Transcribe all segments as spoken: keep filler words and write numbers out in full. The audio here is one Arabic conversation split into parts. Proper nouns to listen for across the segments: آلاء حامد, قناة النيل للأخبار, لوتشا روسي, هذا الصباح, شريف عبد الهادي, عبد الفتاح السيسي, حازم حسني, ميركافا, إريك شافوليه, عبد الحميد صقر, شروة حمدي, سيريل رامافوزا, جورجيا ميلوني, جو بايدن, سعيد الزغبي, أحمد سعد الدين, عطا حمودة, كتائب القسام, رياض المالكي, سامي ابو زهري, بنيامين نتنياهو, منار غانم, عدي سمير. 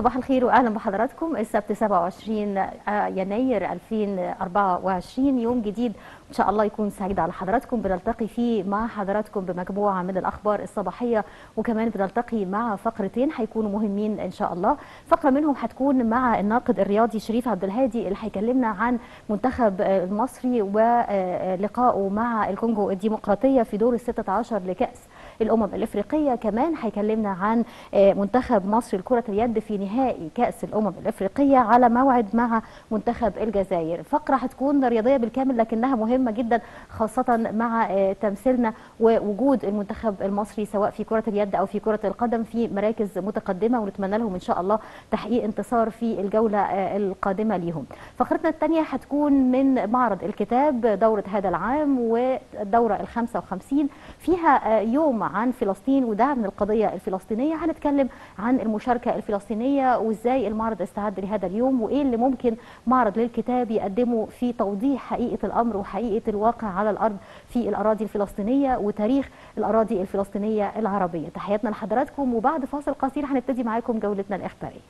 صباح الخير واهلا بحضراتكم. السبت سبعة وعشرين يناير ألفين وأربعة وعشرين، يوم جديد ان شاء الله يكون سعيد على حضراتكم. بنلتقي فيه مع حضراتكم بمجموعه من الاخبار الصباحيه، وكمان بنلتقي مع فقرتين هيكونوا مهمين ان شاء الله. فقره منهم هتكون مع الناقد الرياضي شريف عبد الهادي اللي هيكلمنا عن منتخب المصري ولقائه مع الكونغو الديمقراطيه في دور الستة عشر لكاس الامم الافريقيه. كمان هيكلمنا عن منتخب مصر لكره اليد في نهائي كاس الامم الافريقيه على موعد مع منتخب الجزائر. فقره هتكون رياضيه بالكامل لكنها مهمه جدا، خاصه مع تمثيلنا ووجود المنتخب المصري سواء في كره اليد او في كره القدم في مراكز متقدمه، ونتمنى لهم ان شاء الله تحقيق انتصار في الجوله القادمه ليهم. فقرتنا الثانيه هتكون من معرض الكتاب دوره هذا العام والدوره الخامسة وخمسين، فيها يوم عن فلسطين ودعم القضيه الفلسطينيه. هنتكلم عن المشاركه الفلسطينيه وازاي المعرض استعد لهذا اليوم، وايه اللي ممكن معرض للكتاب يقدمه في توضيح حقيقه الامر وحقيقه الواقع على الارض في الاراضي الفلسطينيه وتاريخ الاراضي الفلسطينيه العربيه. تحياتنا لحضراتكم، وبعد فاصل قصير هنبتدي معاكم جولتنا الاخباريه.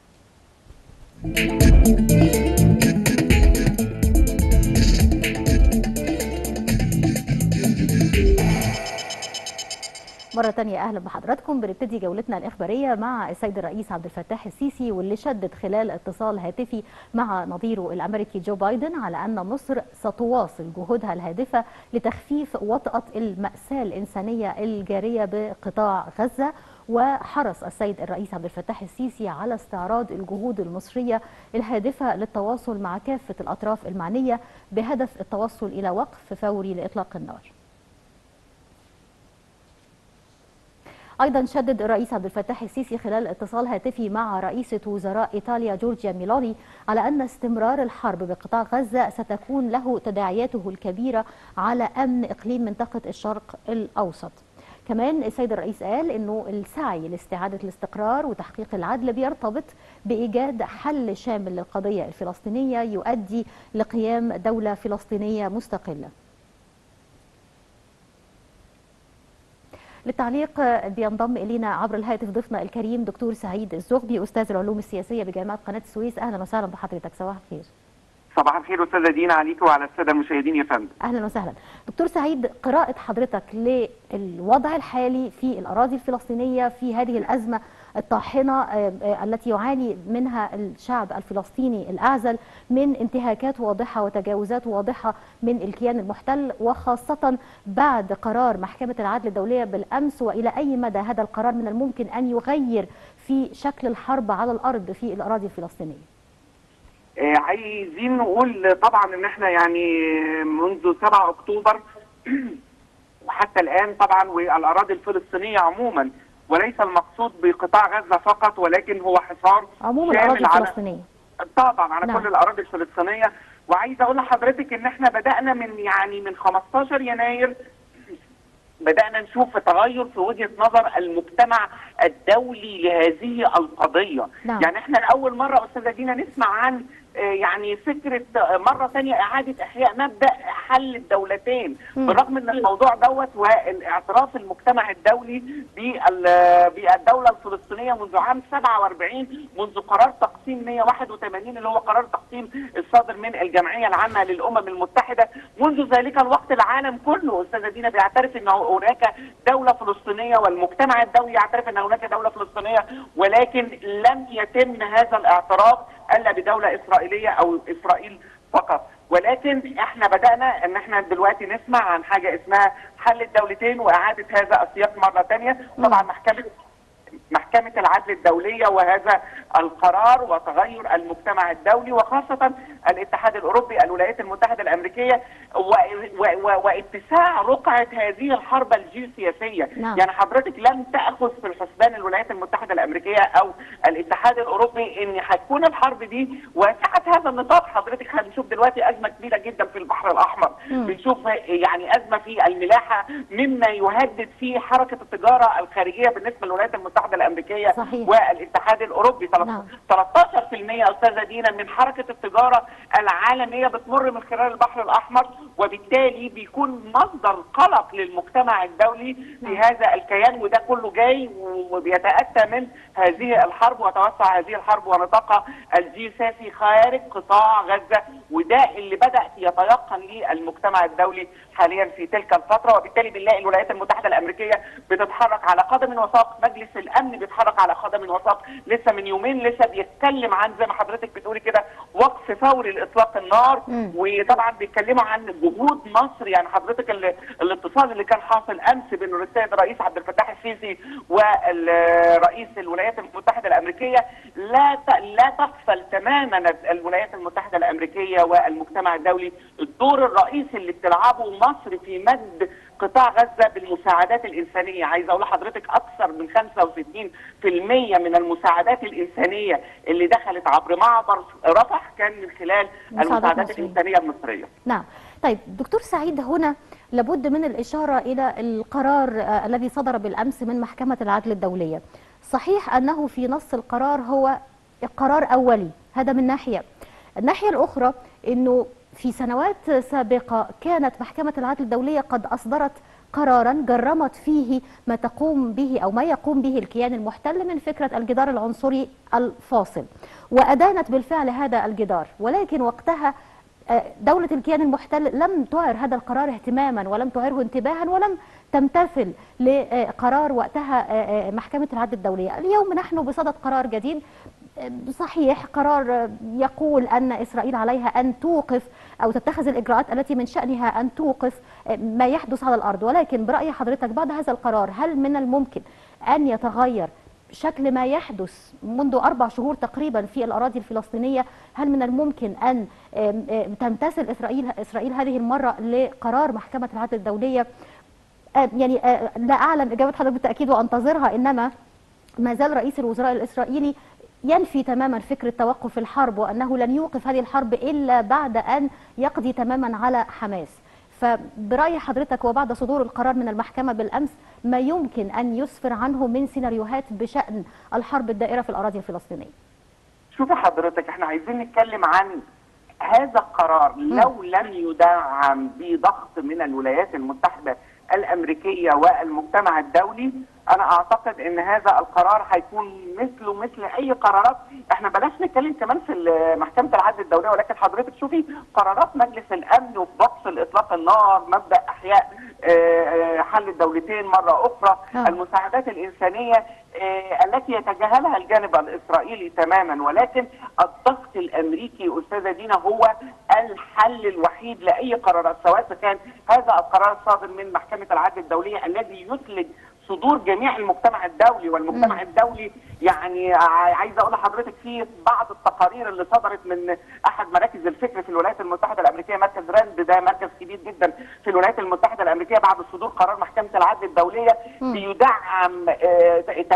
مرة تانية أهلا بحضراتكم. بنبتدي جولتنا الإخبارية مع السيد الرئيس عبد الفتاح السيسي، واللي شدد خلال اتصال هاتفي مع نظيره الأمريكي جو بايدن على أن مصر ستواصل جهودها الهادفة لتخفيف وطأة المأساة الإنسانية الجارية بقطاع غزة. وحرص السيد الرئيس عبد الفتاح السيسي على استعراض الجهود المصرية الهادفة للتواصل مع كافة الأطراف المعنية بهدف التوصل إلى وقف فوري لإطلاق النار. أيضا شدد الرئيس عبد الفتاح السيسي خلال اتصال هاتفي مع رئيسة وزراء إيطاليا جورجيا ميلوني على أن استمرار الحرب بقطاع غزة ستكون له تداعياته الكبيرة على أمن إقليم منطقة الشرق الأوسط. كمان السيد الرئيس قال أنه السعي لاستعادة الاستقرار وتحقيق العدل بيرتبط بإيجاد حل شامل للقضية الفلسطينية يؤدي لقيام دولة فلسطينية مستقلة. للتعليق بينضم الينا عبر الهاتف ضيفنا الكريم دكتور سعيد الزغبي، استاذ العلوم السياسيه بجامعه قناه السويس. اهلا وسهلا بحضرتك، صباح الخير. صباح الخير استاذه دينا، عليك وعلى الساده المشاهدين يا فندم. اهلا وسهلا دكتور سعيد، قراءه حضرتك للوضع الحالي في الاراضي الفلسطينيه في هذه الازمه الطاحنه التي يعاني منها الشعب الفلسطيني الاعزل من انتهاكات واضحه وتجاوزات واضحه من الكيان المحتل، وخاصه بعد قرار محكمه العدل الدوليه بالامس، والى اي مدى هذا القرار من الممكن ان يغير في شكل الحرب على الارض في الاراضي الفلسطينيه؟ عايزين نقول طبعا ان احنا يعني منذ سبعة أكتوبر وحتى الان طبعا، والاراضي الفلسطينيه عموما، وليس المقصود بقطاع غزه فقط، ولكن هو حصار عموما الاراضي الفلسطينيه طبعا على نعم. كل الاراضي الفلسطينيه. وعايز اقول لحضرتك ان احنا بدانا من يعني من خمستاشر يناير بدانا نشوف تغير في وجهه نظر المجتمع الدولي لهذه القضيه. نعم. يعني احنا لاول مره استاذه دينا نسمع عن يعني فكره مره ثانيه اعاده احياء مبدا حل الدولتين، بالرغم ان الموضوع دوت والاعتراف المجتمع الدولي بالدوله الفلسطينيه منذ عام سبعة وأربعين، منذ قرار تقسيم مئة وواحد وثمانين اللي هو قرار تقسيم الصادر من الجمعيه العامه للامم المتحده. منذ ذلك الوقت العالم كله استاذه دينا بيعترف ان هناك دوله فلسطينيه، والمجتمع الدولي يعترف ان هناك دوله فلسطينيه، ولكن لم يتم هذا الاعتراف الا بدوله اسرائيليه او اسرائيل فقط. ولكن احنا بدانا ان احنا دلوقتي نسمع عن حاجه اسمها حل الدولتين واعاده هذا السياق مره ثانيه. طبعا محكمه محكمه العدل الدوليه وهذا القرار وتغير المجتمع الدولي، وخاصه الاتحاد الاوروبي، الولايات المتحده الامريكيه، واتساع رقعه هذه الحرب الجيوسياسيه. نعم. يعني حضرتك لم تاخذ في الحسبان الولايات المتحده الامريكيه او الاتحاد الاوروبي ان هتكون الحرب دي واسعه هذا النطاق. حضرتك هنشوف دلوقتي ازمه كبيره جدا في البحر الاحمر، م. بنشوف يعني ازمه في الملاحه، مما يهدد في حركه التجاره الخارجيه بالنسبه للولايات المتحده الامريكيه الامريكيه صحيح. والاتحاد الاوروبي. نعم. ثلاثة عشر بالمئة يا استاذه دينا من حركه التجاره العالميه بتمر من خلال البحر الاحمر، وبالتالي بيكون مصدر قلق للمجتمع الدولي في هذا الكيان، وده كله جاي وبيتاتى من هذه الحرب وتوسع هذه الحرب ونطاقها الجيوسياسي خارج قطاع غزه، وده اللي بدا يتيقن ليه المجتمع الدولي حاليا في تلك الفتره، وبالتالي بنلاقي الولايات المتحده الامريكيه بتتحرك على قدم وساق، مجلس الامن بيتحرك على قدم وساق، لسه من يومين لسه بيتكلم عن زي ما حضرتك بتقولي كده وقف فوري لاطلاق النار، م. وطبعا بيتكلموا عن جهود مصر، يعني حضرتك الاتصال اللي كان حاصل امس بين السيد الرئيس عبد الفتاح السيسي والرئيس الولايات المتحده الامريكيه، لا لا تغفل تماما الولايات المتحده الامريكيه والمجتمع الدولي الدور الرئيسي اللي بتلعبه مصر في مد قطاع غزه بالمساعدات الانسانيه. عايزه اقول لحضرتك اكثر من خمسة وستين بالمئة من المساعدات الانسانيه اللي دخلت عبر معبر رفح كان من خلال المساعدات الانسانيه المصريه. نعم. طيب دكتور سعيد، هنا لابد من الاشاره الى القرار الذي صدر بالامس من محكمه العدل الدوليه. صحيح انه في نص القرار هو قرار اولي، هذا من ناحيه. الناحيه الاخرى انه في سنوات سابقة كانت محكمة العدل الدولية قد أصدرت قرارا جرمت فيه ما تقوم به أو ما يقوم به الكيان المحتل من فكرة الجدار العنصري الفاصل، وأدانت بالفعل هذا الجدار، ولكن وقتها دولة الكيان المحتل لم تعر هذا القرار اهتماما ولم تعره انتباها ولم تمتثل لقرار وقتها محكمة العدل الدولية. اليوم نحن بصدد قرار جديد، صحيح قرار يقول أن إسرائيل عليها أن توقف أو تتخذ الإجراءات التي من شأنها أن توقف ما يحدث على الأرض، ولكن برأي حضرتك بعد هذا القرار هل من الممكن أن يتغير شكل ما يحدث منذ أربع شهور تقريبا في الأراضي الفلسطينية؟ هل من الممكن أن تمتثل إسرائيل إسرائيل هذه المرة لقرار محكمة العدل الدولية؟ يعني لا أعلم إجابة حضرتك بالتأكيد وأنتظرها، إنما ما زال رئيس الوزراء الإسرائيلي ينفي تماما فكرة توقف الحرب وأنه لن يوقف هذه الحرب إلا بعد أن يقضي تماما على حماس. فبرأي حضرتك وبعد صدور القرار من المحكمة بالأمس ما يمكن أن يسفر عنه من سيناريوهات بشأن الحرب الدائرة في الأراضي الفلسطينية؟ شوف حضرتك، احنا عايزين نتكلم عن هذا القرار لو لم يدعم بضغط من الولايات المتحدة الأمريكية والمجتمع الدولي، أنا أعتقد إن هذا القرار هيكون مثله مثل أي قرارات. إحنا بلاش نتكلم كمان في محكمة العدل الدولية، ولكن حضرتك شوفي قرارات مجلس الأمن وبوقف إطلاق النار، مبدأ إحياء حل الدولتين مرة أخرى، المساعدات الإنسانية التي يتجاهلها الجانب الإسرائيلي تماما، ولكن الضغط الأمريكي أستاذة دينا هو الحل الوحيد لأي قرارات، سواء كان هذا القرار الصادر من محكمة العدل الدولية الذي يثلج صدور جميع المجتمع الدولي، والمجتمع الدولي يعني عايزه اقول لحضرتك في بعض التقارير اللي صدرت من احد مراكز الفكر في الولايات المتحده الامريكيه، مركز راند ده مركز كبير جدا في الولايات المتحده الامريكيه، بعد صدور قرار محكمه العدل الدوليه بيدعم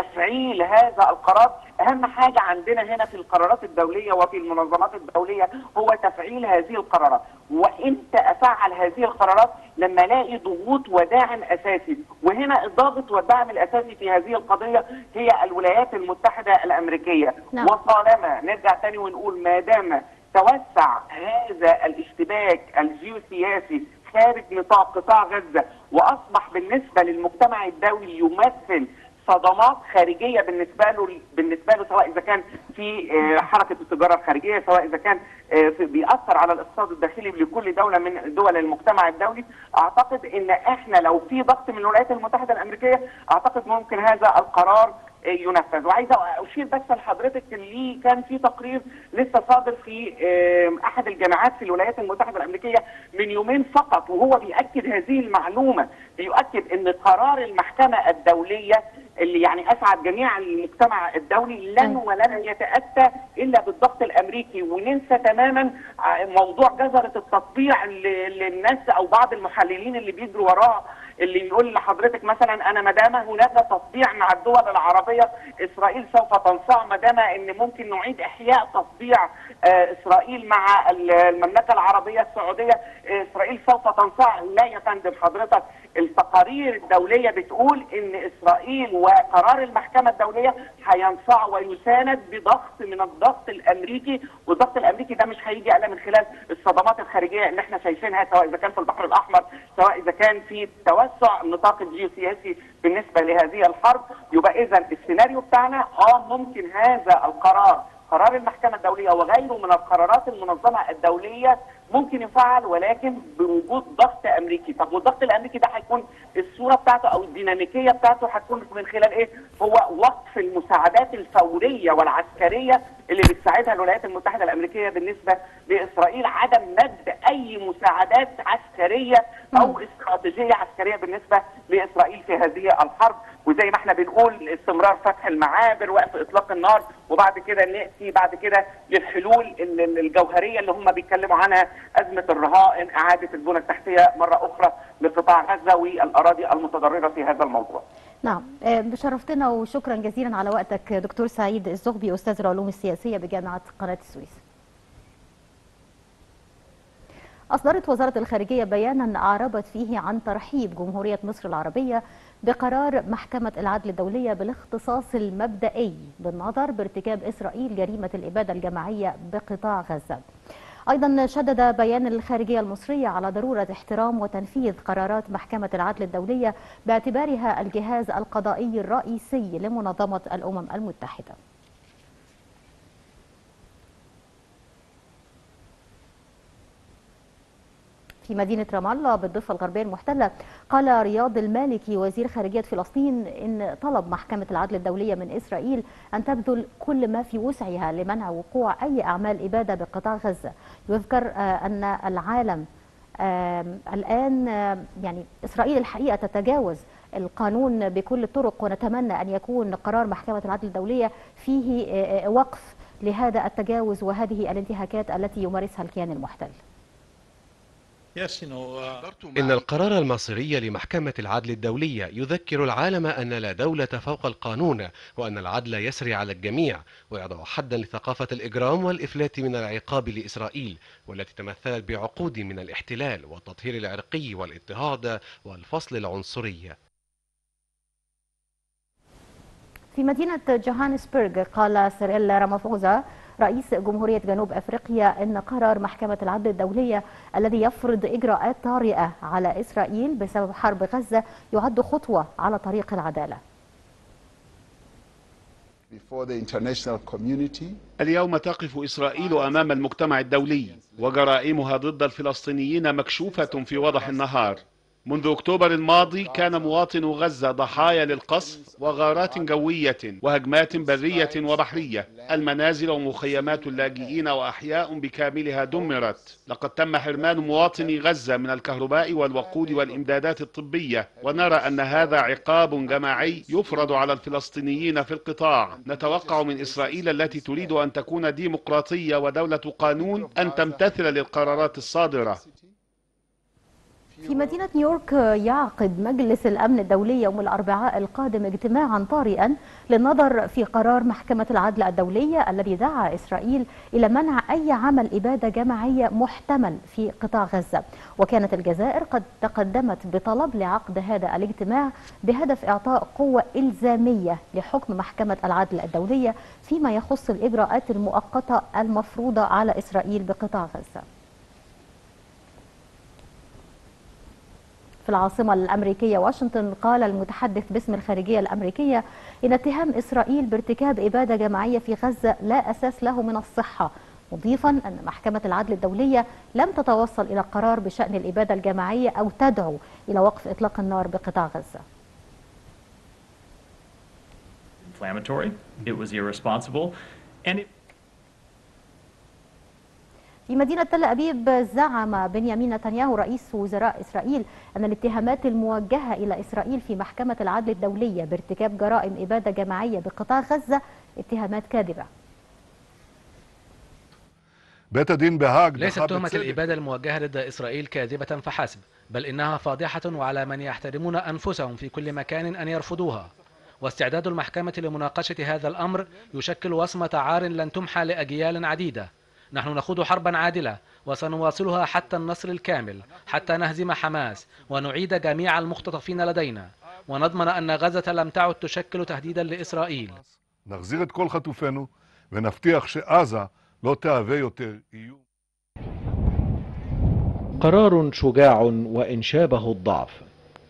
تفعيل هذا القرار. اهم حاجه عندنا هنا في القرارات الدوليه وفي المنظمات الدوليه هو تفعيل هذه القرارات، وامتى افعل هذه القرارات؟ لما الاقي ضغوط وداعم اساسي، وهنا الضابط والدعم الاساسي في هذه القضيه هي الولايات المتحده الامريكيه. نعم. وطالما نرجع ثاني ونقول ما دام توسع هذا الاشتباك الجيوسياسي خارج نطاق قطاع غزه واصبح بالنسبه للمجتمع الدولي يمثل صدمات خارجيه بالنسبه له بالنسبه له سواء اذا كان في حركه التجاره الخارجيه، سواء اذا كان بيأثر على الاقتصاد الداخلي لكل دوله من دول المجتمع الدولي، اعتقد ان احنا لو في ضغط من الولايات المتحده الامريكيه اعتقد ممكن هذا القرار ينفذ. وعايزه اشير بس لحضرتك اللي كان في تقرير لسه صادر في احد الجامعات في الولايات المتحده الامريكيه من يومين فقط، وهو بيأكد هذه المعلومه، بيؤكد ان قرار المحكمه الدوليه اللي يعني اسعد جميع المجتمع الدولي لن ولن يتاتى الا بالضغط الامريكي، وننسى تماما موضوع جزره التطبيع للناس او بعض المحللين اللي بيجروا وراها اللي يقول لحضرتك مثلا انا ما دام هناك تصديع مع الدول العربيه اسرائيل سوف تنصاع، ما دام ان ممكن نعيد احياء تصديع اسرائيل مع المملكه العربيه السعوديه اسرائيل سوف تنصاع. لا يا فندم حضرتك، التقارير الدوليه بتقول ان اسرائيل وقرار المحكمه الدوليه هينصاع ويساند بضغط من الضغط الامريكي، والضغط الامريكي ده مش هيجي الا من خلال الصدمات الخارجيه اللي احنا شايفينها، سواء اذا كان في البحر الاحمر، سواء اذا كان في توسع النطاق الجيوسياسي بالنسبه لهذه الحرب. يبقى اذا السيناريو بتاعنا اه ممكن هذا القرار، قرار المحكمه الدوليه وغيره من القرارات المنظمه الدوليه ممكن يفعل، ولكن بوجود ضغط امريكي. طب والضغط الامريكي ده هيكون الصوره بتاعته او الديناميكيه بتاعته هتكون من خلال ايه؟ هو وقف المساعدات الفوريه والعسكريه اللي بتساعدها الولايات المتحده الامريكيه بالنسبه لاسرائيل، عدم مد اي مساعدات عسكريه او استراتيجيه عسكريه بالنسبه لاسرائيل في هذه الحرب. وزي ما احنا بنقول استمرار فتح المعابر، وقف اطلاق النار، وبعد كده ناتي بعد كده للحلول الجوهريه اللي هم بيتكلموا عنها، ازمه الرهائن، اعاده البنى التحتيه مره اخرى لقطاع غزه والاراضي المتضرره في هذا الموضوع. نعم، شرفتنا وشكرا جزيلا على وقتك دكتور سعيد الزغبي، استاذ العلوم السياسيه بجامعه قناه السويس. أصدرت وزارة الخارجية بيانا أعربت فيه عن ترحيب جمهورية مصر العربية بقرار محكمة العدل الدولية بالاختصاص المبدئي بالنظر بارتكاب إسرائيل جريمة الإبادة الجماعية بقطاع غزة. أيضا شدد بيان الخارجية المصرية على ضرورة احترام وتنفيذ قرارات محكمة العدل الدولية باعتبارها الجهاز القضائي الرئيسي لمنظمة الأمم المتحدة. في مدينة رام الله بالضفة الغربية المحتلة، قال رياض المالكي وزير خارجية فلسطين إن طلب محكمة العدل الدولية من إسرائيل أن تبذل كل ما في وسعها لمنع وقوع أي أعمال إبادة بقطاع غزة. يذكر أن العالم الآن يعني إسرائيل الحقيقة تتجاوز القانون بكل الطرق، ونتمنى أن يكون قرار محكمة العدل الدولية فيه وقف لهذا التجاوز وهذه الانتهاكات التي يمارسها الكيان المحتل. إن القرار المصري لمحكمة العدل الدولية يذكر العالم أن لا دولة فوق القانون، وأن العدل يسري على الجميع، ويضع حدا لثقافة الإجرام والإفلات من العقاب لإسرائيل، والتي تمثلت بعقود من الاحتلال والتطهير العرقي والاضطهاد والفصل العنصري. في مدينة جوهانسبرغ، قال سيريل رامافوزا رئيس جمهورية جنوب أفريقيا إن قرار محكمة العدل الدولية الذي يفرض إجراءات طارئة على إسرائيل بسبب حرب غزة يعد خطوة على طريق العدالة. اليوم تقف إسرائيل أمام المجتمع الدولي، وجرائمها ضد الفلسطينيين مكشوفة في وضح النهار. منذ أكتوبر الماضي كان مواطنو غزة ضحايا للقصف وغارات جوية وهجمات برية وبحرية. المنازل ومخيمات اللاجئين وأحياء بكاملها دمرت. لقد تم حرمان مواطني غزة من الكهرباء والوقود والإمدادات الطبية، ونرى أن هذا عقاب جماعي يفرض على الفلسطينيين في القطاع. نتوقع من إسرائيل التي تريد أن تكون ديمقراطية ودولة قانون أن تمتثل للقرارات الصادرة. في مدينة نيويورك يعقد مجلس الأمن الدولي يوم الأربعاء القادم اجتماعا طارئا للنظر في قرار محكمة العدل الدولية الذي دعا إسرائيل إلى منع أي عمل إبادة جماعية محتمل في قطاع غزة. وكانت الجزائر قد تقدمت بطلب لعقد هذا الاجتماع بهدف إعطاء قوة إلزامية لحكم محكمة العدل الدولية فيما يخص الإجراءات المؤقتة المفروضة على إسرائيل بقطاع غزة. في العاصمة الأمريكية واشنطن، قال المتحدث باسم الخارجية الأمريكية إن اتهام إسرائيل بارتكاب إبادة جماعية في غزة لا أساس له من الصحة، مضيفا أن محكمة العدل الدولية لم تتوصل إلى قرار بشأن الإبادة الجماعية أو تدعو إلى وقف إطلاق النار بقطاع غزة. في مدينة تل أبيب، زعم بنيامين نتنياهو رئيس وزراء إسرائيل أن الاتهامات الموجهة إلى إسرائيل في محكمة العدل الدولية بارتكاب جرائم إبادة جماعية بقطاع غزة اتهامات كاذبة. بتدين بهاج. ليست تهمة الإبادة الموجهة ضد إسرائيل كاذبة فحسب، بل إنها فاضحة، وعلى من يحترمون أنفسهم في كل مكان أن يرفضوها. واستعداد المحكمة لمناقشة هذا الأمر يشكل وصمة عار لن تمحى لأجيال عديدة. نحن نخوض حربا عادلة وسنواصلها حتى النصر الكامل، حتى نهزم حماس ونعيد جميع المختطفين لدينا، ونضمن أن غزة لم تعد تشكل تهديدا لإسرائيل. نغزير كل خطوفنا ونفتح شعزة لا تهوى يوتر. قرار شجاع وإن شابه الضعف.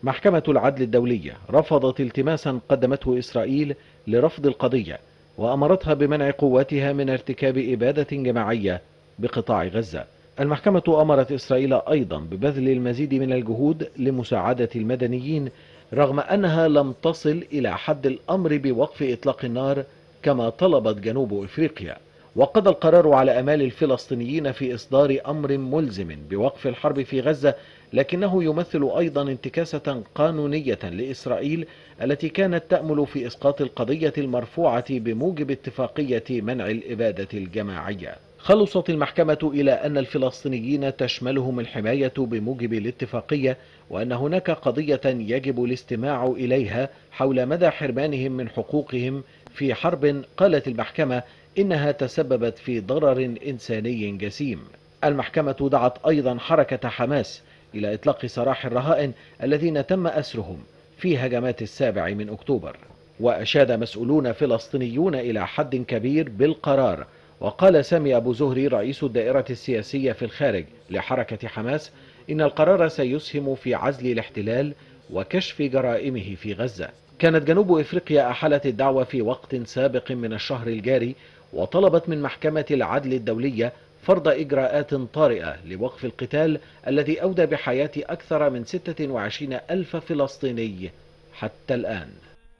محكمة العدل الدولية رفضت التماسا قدمته إسرائيل لرفض القضية، وأمرتها بمنع قواتها من ارتكاب إبادة جماعية بقطاع غزة. المحكمة أمرت إسرائيل أيضا ببذل المزيد من الجهود لمساعدة المدنيين، رغم أنها لم تصل إلى حد الأمر بوقف إطلاق النار كما طلبت جنوب إفريقيا. وقضى القرار على أمال الفلسطينيين في إصدار أمر ملزم بوقف الحرب في غزة، لكنه يمثل أيضا انتكاسة قانونية لإسرائيل التي كانت تأمل في إسقاط القضية المرفوعة بموجب اتفاقية منع الإبادة الجماعية. خلصت المحكمة إلى أن الفلسطينيين تشملهم الحماية بموجب الاتفاقية، وأن هناك قضية يجب الاستماع إليها حول مدى حرمانهم من حقوقهم في حرب قالت المحكمة إنها تسببت في ضرر إنساني جسيم. المحكمة دعت أيضا حركة حماس إلى إطلاق سراح الرهائن الذين تم أسرهم في هجمات السابع من أكتوبر. وأشاد مسؤولون فلسطينيون إلى حد كبير بالقرار. وقال سامي ابو زهري رئيس الدائرة السياسية في الخارج لحركة حماس إن القرار سيسهم في عزل الاحتلال وكشف جرائمه في غزة. كانت جنوب إفريقيا أحلت الدعوة في وقت سابق من الشهر الجاري، وطلبت من محكمة العدل الدولية فرض إجراءات طارئة لوقف القتال الذي أودى بحياة أكثر من ستة وعشرين ألف فلسطيني حتى الآن.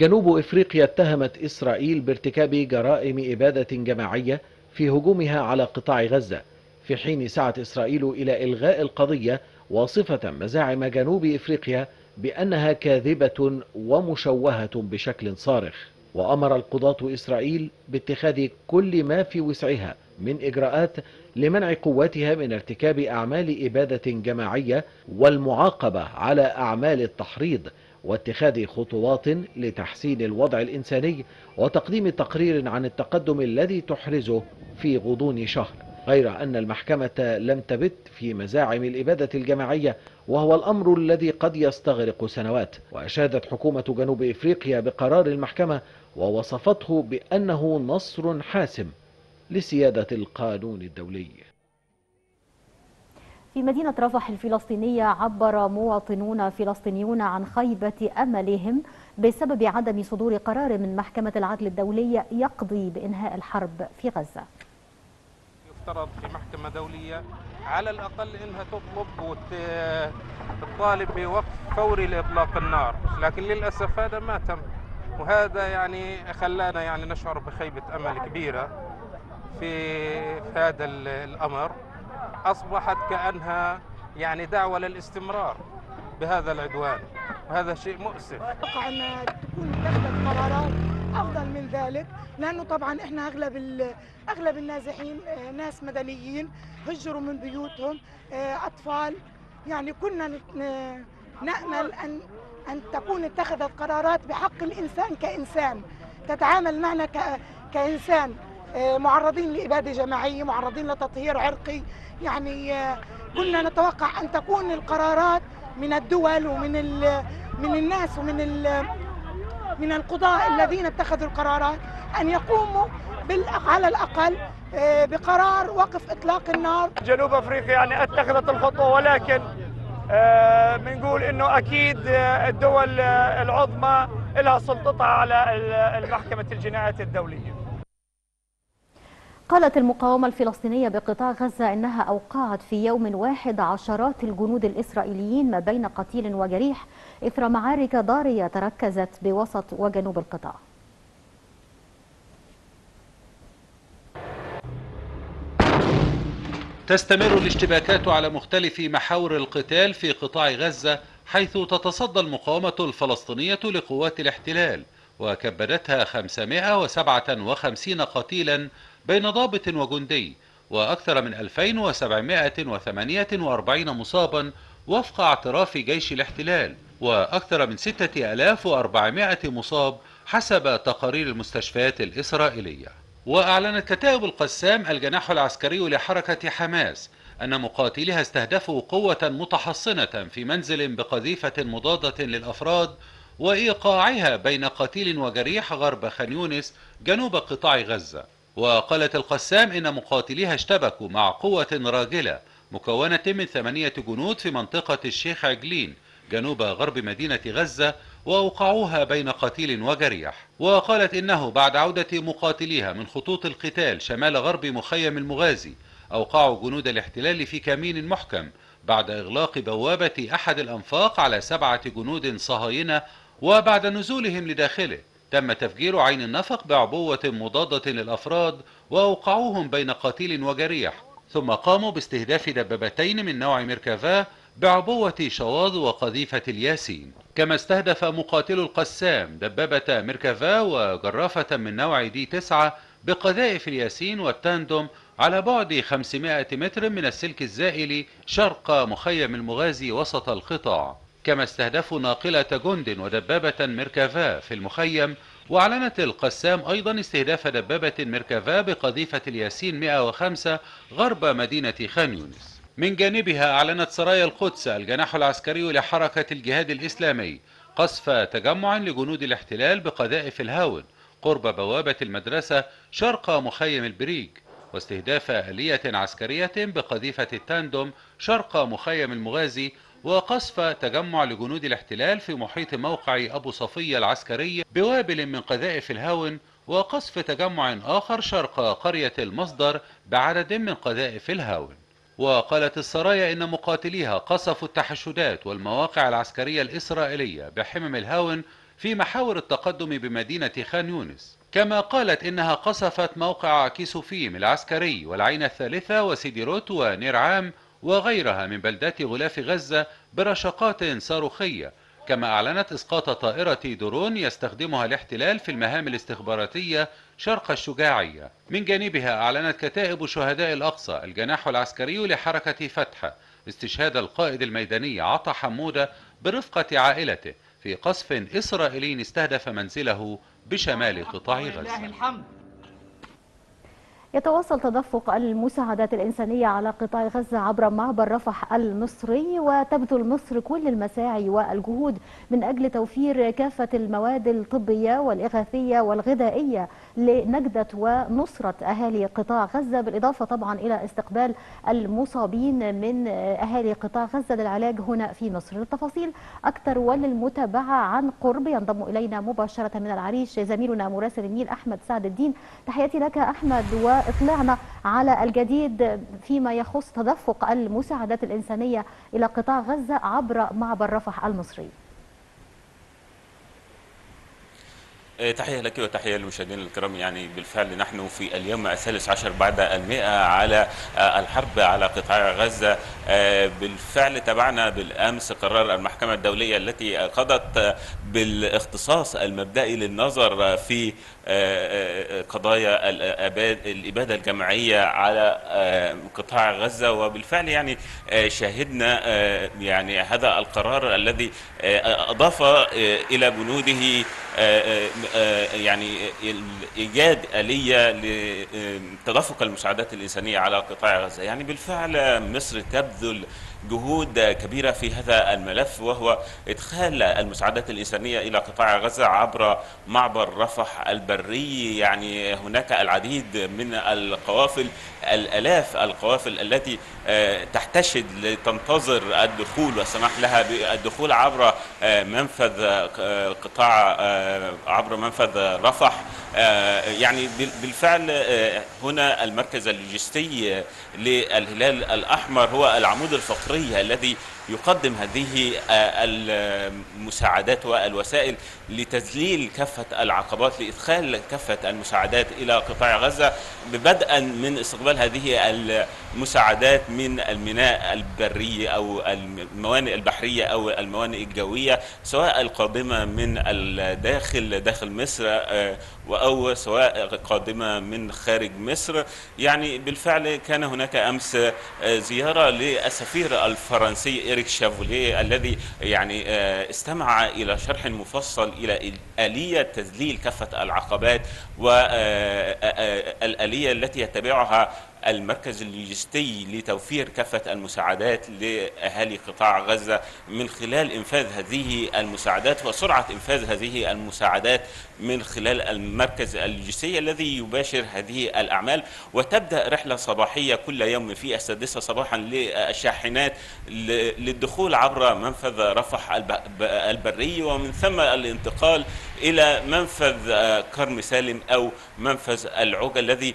جنوب إفريقيا اتهمت إسرائيل بارتكاب جرائم إبادة جماعية في هجومها على قطاع غزة، في حين سعت إسرائيل إلى إلغاء القضية، واصفة مزاعم جنوب إفريقيا بأنها كاذبة ومشوهة بشكل صارخ. وأمر القضاة إسرائيل باتخاذ كل ما في وسعها من إجراءات لمنع قواتها من ارتكاب أعمال إبادة جماعية، والمعاقبة على أعمال التحريض، واتخاذ خطوات لتحسين الوضع الإنساني، وتقديم تقرير عن التقدم الذي تحرزه في غضون شهر. غير أن المحكمة لم تبت في مزاعم الإبادة الجماعية، وهو الأمر الذي قد يستغرق سنوات. وأشادت حكومة جنوب إفريقيا بقرار المحكمة ووصفته بأنه نصر حاسم لسيادة القانون الدولي. في مدينة رفح الفلسطينية عبر مواطنون فلسطينيون عن خيبة أملهم بسبب عدم صدور قرار من محكمة العدل الدولية يقضي بإنهاء الحرب في غزة. يفترض في محكمة دولية على الأقل إنها تطلب وتطالب بوقف فوري لإطلاق النار، لكن للأسف هذا ما تم، وهذا يعني خلانا يعني نشعر بخيبة أمل كبيرة في هذا الأمر. أصبحت كأنها يعني دعوة للاستمرار بهذا العدوان، وهذا شيء مؤسف. أتوقع أن تكون اتخذت قرارات أفضل من ذلك، لأنه طبعا إحنا أغلب أغلب النازحين ناس مدنيين هجروا من بيوتهم، أطفال، يعني كنا نأمل أن أن تكون اتخذت قرارات بحق الإنسان كإنسان، تتعامل معنا كإنسان معرضين لإبادة جماعية، معرضين لتطهير عرقي. يعني كنا نتوقع أن تكون القرارات من الدول ومن من الناس ومن من القضاء الذين اتخذوا القرارات أن يقوموا على الأقل بقرار وقف إطلاق النار. جنوب أفريقيا يعني اتخذت الخطوة، ولكن بنقول إنه أكيد الدول العظمى لها سلطتها على محكمة الجنايات الدولية. قالت المقاومة الفلسطينية بقطاع غزة إنها أوقعت في يوم واحد عشرات الجنود الإسرائيليين ما بين قتيل وجريح إثر معارك ضارية تركزت بوسط وجنوب القطاع. تستمر الاشتباكات على مختلف محاور القتال في قطاع غزة، حيث تتصدى المقاومة الفلسطينية لقوات الاحتلال، وكبدتها خمسمائة وسبعة وخمسين قتيلا بين ضابط وجندي، وأكثر من ألفين وسبعمائة وثمانية وأربعين مصابا وفق اعتراف جيش الاحتلال، وأكثر من ستة آلاف وأربعمائة مصاب حسب تقارير المستشفيات الإسرائيلية. وأعلنت كتائب القسام الجناح العسكري لحركة حماس أن مقاتليها استهدفوا قوة متحصنة في منزل بقذيفة مضادة للأفراد وإيقاعها بين قتيل وجريح غرب خان يونس جنوب قطاع غزة. وقالت القسام إن مقاتليها اشتبكوا مع قوة راجلة مكونة من ثمانية جنود في منطقة الشيخ عجلين جنوب غرب مدينة غزة وأوقعوها بين قتيل وجريح. وقالت إنه بعد عودة مقاتليها من خطوط القتال شمال غرب مخيم المغازي أوقعوا جنود الاحتلال في كمين محكم بعد إغلاق بوابة أحد الأنفاق على سبعة جنود صهاينة، وبعد نزولهم لداخله تم تفجير عين النفق بعبوة مضادة للأفراد وأوقعوهم بين قتيل وجريح، ثم قاموا باستهداف دبابتين من نوع ميركافا بعبوة شواظ وقذيفة الياسين. كما استهدف مقاتل القسام دبابة ميركافا وجرافة من نوع دي تسعة بقذائف الياسين والتاندوم على بعد خمسمائة متر من السلك الزائل شرق مخيم المغازي وسط القطاع. كما استهدفوا ناقلة جند ودبابة ميركافا في المخيم. وأعلنت القسام أيضا استهداف دبابة ميركافا بقذيفة الياسين مائة وخمسة غرب مدينة خان يونس. من جانبها أعلنت سرايا القدس الجناح العسكري لحركة الجهاد الإسلامي قصف تجمع لجنود الاحتلال بقذائف الهاون قرب بوابة المدرسة شرق مخيم البريج، واستهداف آلية عسكرية بقذيفة التاندوم شرق مخيم المغازي، وقصف تجمع لجنود الاحتلال في محيط موقع أبو صفية العسكري بوابل من قذائف الهاون، وقصف تجمع آخر شرق قرية المصدر بعدد من قذائف الهاون. وقالت السرايا إن مقاتليها قصفوا التحشدات والمواقع العسكرية الإسرائيلية بحمم الهاون في محاور التقدم بمدينة خان يونس. كما قالت إنها قصفت موقع كيسوفيم العسكري والعين الثالثة وسيديروت ونير عام وغيرها من بلدات غلاف غزة برشقات صاروخية. كما أعلنت إسقاط طائرة درون يستخدمها الاحتلال في المهام الاستخباراتية شرق الشجاعية. من جانبها أعلنت كتائب شهداء الأقصى الجناح العسكري لحركة فتح استشهاد القائد الميداني عطا حمودة برفقة عائلته في قصف إسرائيلي استهدف منزله بشمال قطاع غزة. يتواصل تدفق المساعدات الإنسانية على قطاع غزة عبر معبر رفح المصري، وتبذل مصر كل المساعي والجهود من أجل توفير كافة المواد الطبية والإغاثية والغذائية لنجدة ونصرة أهالي قطاع غزة، بالإضافة طبعا إلى استقبال المصابين من أهالي قطاع غزة للعلاج هنا في مصر. للتفاصيل أكثر وللمتابعة عن قرب ينضم إلينا مباشرة من العريش زميلنا مراسل النيل أحمد سعد الدين. تحياتي لك أحمد، و اطلعنا على الجديد فيما يخص تدفق المساعدات الإنسانية إلى قطاع غزة عبر معبر رفح المصري. تحية لك وتحية للمشاهدين الكرام. يعني بالفعل نحن في اليوم الثالث عشر بعد المئة على الحرب على قطاع غزة. بالفعل تابعنا بالأمس قرار المحكمة الدولية التي قضت بالاختصاص المبدئي للنظر في قضايا الإبادة الجماعية على قطاع غزة. وبالفعل يعني شاهدنا يعني هذا القرار الذي أضاف إلى بنوده يعني إيجاد آلية لتدفق المساعدات الإنسانية على قطاع غزة. يعني بالفعل مصر تبذل جهود كبيرة في هذا الملف، وهو إدخال المساعدات الإنسانية إلى قطاع غزة عبر معبر رفح البري. يعني هناك العديد من القوافل، الآلاف القوافل التي تحتشد لتنتظر الدخول والسماح لها بالدخول عبر منفذ قطاع عبر منفذ رفح. يعني بالفعل هنا المركز اللوجستي للهلال الأحمر هو العمود الفقري الذي يقدم هذه المساعدات والوسائل لتذليل كافة العقبات، لإدخال كافة المساعدات إلى قطاع غزة، بدءا من استقبال هذه المساعدات من الميناء البري أو الموانئ البحرية أو الموانئ الجوية، سواء القادمة من الداخل داخل مصر أو سواء قادمة من خارج مصر. يعني بالفعل كان هناك أمس زيارة للسفير الفرنسي إريك شافوليه الذي يعني استمع إلى شرح مفصل إلى آلية تذليل كافة العقبات والآلية التي يتبعها المركز اللوجستي لتوفير كافة المساعدات لأهالي قطاع غزة من خلال إنفاذ هذه المساعدات وسرعة إنفاذ هذه المساعدات من خلال المركز اللوجستي الذي يباشر هذه الأعمال. وتبدأ رحلة صباحية كل يوم في السادسة صباحا للشاحنات للدخول عبر منفذ رفح البري ومن ثم الانتقال إلى منفذ كرم سالم أو منفذ العوجة الذي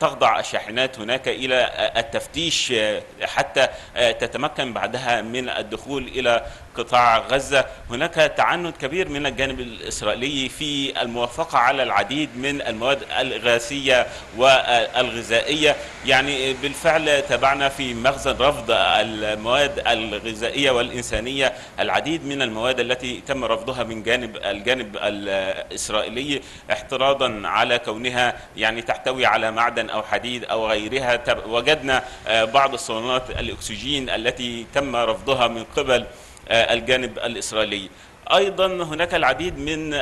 تخضع الشاحنات هناك إلى التفتيش حتى تتمكن بعدها من الدخول إلى قطاع غزة. هناك تعنت كبير من الجانب الإسرائيلي في الموافقة على العديد من المواد الغازية والغذائية. يعني بالفعل تابعنا في مخزن رفض المواد الغذائية والإنسانية العديد من المواد التي تم رفضها من جانب الجانب الإسرائيلي احتراضا على كونها يعني تحتوي على معدن أو حديد أو غيرها. وجدنا بعض الصالونات الأكسجين التي تم رفضها من قبل الجانب الإسرائيلي. أيضا هناك العديد من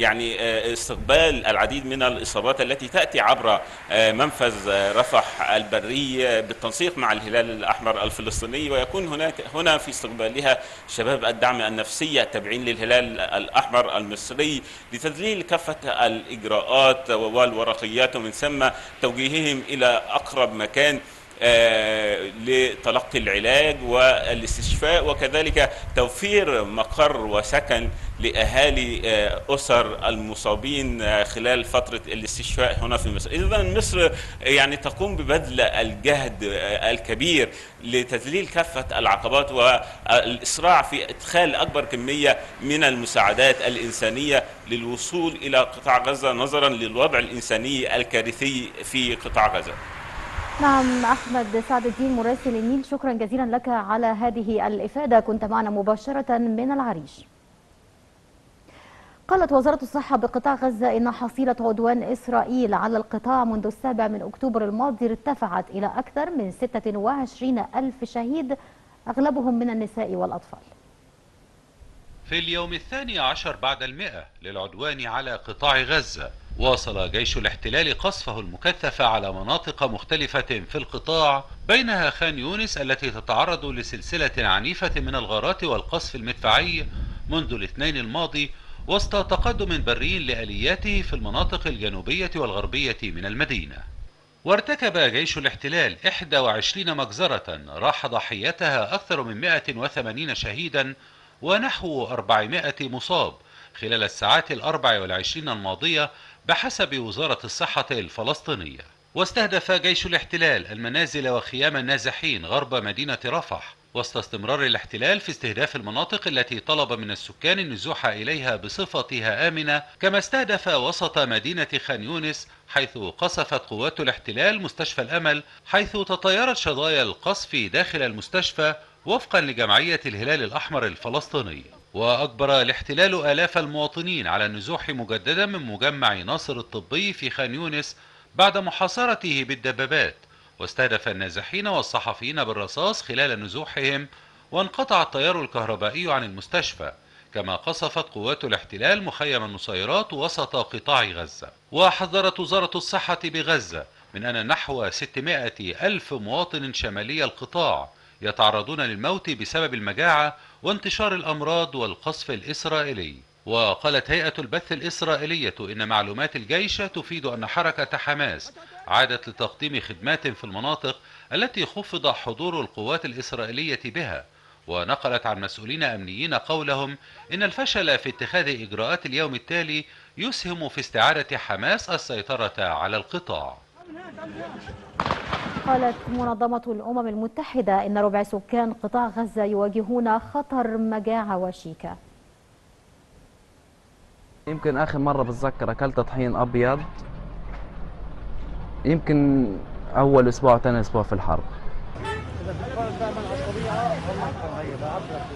يعني استقبال العديد من الإصابات التي تأتي عبر منفذ رفح البري بالتنسيق مع الهلال الأحمر الفلسطيني، ويكون هناك هنا في استقبالها شباب الدعم النفسي التابعين للهلال الأحمر المصري لتذليل كافة الإجراءات والورقيات ومن ثم توجيههم إلى أقرب مكان لتلقي العلاج والاستشفاء، وكذلك توفير مقر وسكن لأهالي أسر المصابين خلال فترة الاستشفاء هنا في مصر. إذا مصر يعني تقوم ببذل الجهد الكبير لتذليل كافة العقبات والإسراع في إدخال أكبر كمية من المساعدات الإنسانية للوصول إلى قطاع غزة نظرا للوضع الإنساني الكارثي في قطاع غزة. نعم أحمد سعد الدين مراسل النيل، شكرا جزيلا لك على هذه الإفادة، كنت معنا مباشرة من العريش. قالت وزارة الصحة بقطاع غزة إن حصيلة عدوان إسرائيل على القطاع منذ السابع من أكتوبر الماضي ارتفعت إلى أكثر من ستة وعشرين ألف شهيد، أغلبهم من النساء والأطفال. في اليوم الثاني عشر بعد المئة للعدوان على قطاع غزة، واصل جيش الاحتلال قصفه المكثف على مناطق مختلفة في القطاع، بينها خان يونس التي تتعرض لسلسلة عنيفة من الغارات والقصف المدفعي منذ الاثنين الماضي، وسط تقدم بري لآلياته في المناطق الجنوبية والغربية من المدينة. وارتكب جيش الاحتلال إحدى وعشرين مجزرة راح ضحيتها أكثر من مئة وثمانين شهيدا ونحو أربعمئة مصاب خلال الساعات الأربع والعشرين الماضية بحسب وزارة الصحة الفلسطينية. واستهدف جيش الاحتلال المنازل وخيام النازحين غرب مدينة رفح، وسط استمرار الاحتلال في استهداف المناطق التي طلب من السكان النزوح إليها بصفتها آمنة، كما استهدف وسط مدينة خان يونس حيث قصفت قوات الاحتلال مستشفى الأمل، حيث تطايرت شظايا القصف داخل المستشفى وفقا لجمعية الهلال الأحمر الفلسطيني. وأجبر الاحتلال آلاف المواطنين على النزوح مجددا من مجمع ناصر الطبي في خان يونس بعد محاصرته بالدبابات، واستهدف النازحين والصحفيين بالرصاص خلال نزوحهم، وانقطع التيار الكهربائي عن المستشفى، كما قصفت قوات الاحتلال مخيم النصيرات وسط قطاع غزة. وحذرت وزارة الصحة بغزة من أن نحو ستمئة ألف مواطن شمالي القطاع يتعرضون للموت بسبب المجاعة وانتشار الأمراض والقصف الإسرائيلي. وقالت هيئة البث الإسرائيلية إن معلومات الجيش تفيد أن حركة حماس عادت لتقديم خدمات في المناطق التي خفض حضور القوات الإسرائيلية بها، ونقلت عن مسؤولين أمنيين قولهم إن الفشل في اتخاذ إجراءات اليوم التالي يسهم في استعادة حماس السيطرة على القطاع. قالت منظمة الأمم المتحدة إن ربع سكان قطاع غزة يواجهون خطر مجاعة وشيكة. يمكن آخر مرة بتذكر أكلت طحين أبيض يمكن أول أسبوع أو ثاني أسبوع في الحرب.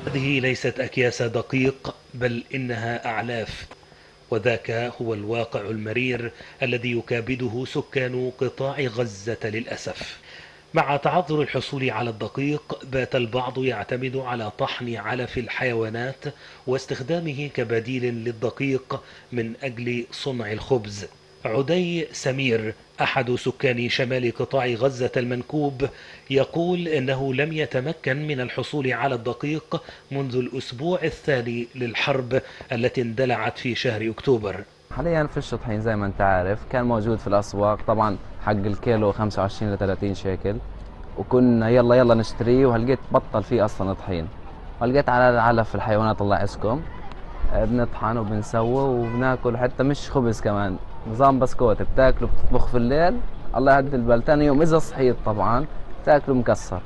هذه ليست أكياس دقيق بل إنها أعلاف، وذاك هو الواقع المرير الذي يكابده سكان قطاع غزة للأسف. مع تعذر الحصول على الدقيق بات البعض يعتمد على طحن علف الحيوانات واستخدامه كبديل للدقيق من أجل صنع الخبز. عدي سمير أحد سكان شمال قطاع غزة المنكوب يقول إنه لم يتمكن من الحصول على الدقيق منذ الأسبوع الثاني للحرب التي اندلعت في شهر أكتوبر. حاليا فيش طحين زي ما أنت عارف، كان موجود في الأسواق طبعا حق الكيلو خمسة وعشرين لثلاثين شيكل، وكنا يلا يلا نشتريه وهلقيت بطل فيه أصلا طحين، ولقيت على علف الحيوانات الله يعزكم بنطحن وبنسوي وبناكل، حتى مش خبز كمان نظام بسكوت بتاكله بتطبخ في الليل الله يهدي البال، ثاني يوم إذا صحيت طبعا تاكله مكسر.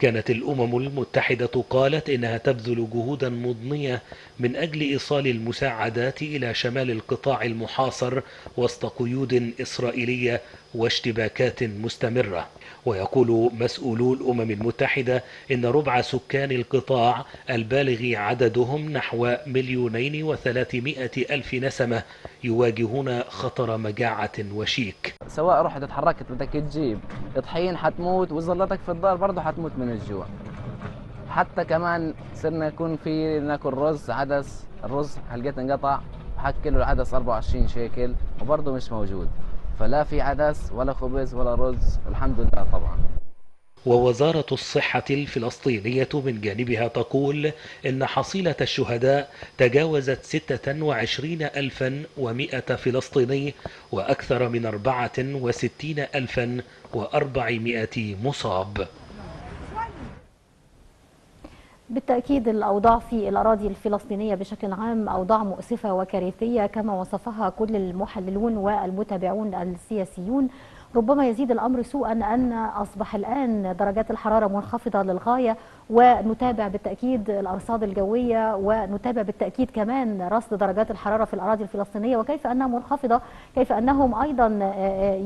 كانت الأمم المتحدة قالت إنها تبذل جهودا مضنية من أجل إيصال المساعدات إلى شمال القطاع المحاصر وسط قيود إسرائيلية واشتباكات مستمرة. ويقول مسؤولو الأمم المتحدة إن ربع سكان القطاع البالغ عددهم نحو مليونين وثلاثمائة ألف نسمة يواجهون خطر مجاعة وشيك. سواء رحت اتحركت بدك تجيب طحين حتموت، وظلتك في الدار برضه حتموت من الجوع. حتى كمان صرنا يكون في ناكل رز عدس، الرز هلقيت انقطع، حق كيلو العدس أربعة وعشرين شيكل وبرضه مش موجود، فلا في عدس ولا خبز ولا رز الحمد لله طبعا. ووزارة الصحة الفلسطينية من جانبها تقول إن حصيلة الشهداء تجاوزت ستة وعشرين ألفاً ومئة فلسطيني وأكثر من أربعة وستين ألفاً وأربعمائة مصاب. بالتأكيد الأوضاع في الأراضي الفلسطينية بشكل عام أوضاع مؤسفة وكارثية كما وصفها كل المحللون والمتابعون السياسيون. ربما يزيد الأمر سوءا أن أصبح الآن درجات الحرارة منخفضة للغاية، ونتابع بالتأكيد الأرصاد الجوية، ونتابع بالتأكيد كمان رصد درجات الحرارة في الأراضي الفلسطينية وكيف أنها منخفضة، كيف أنهم أيضا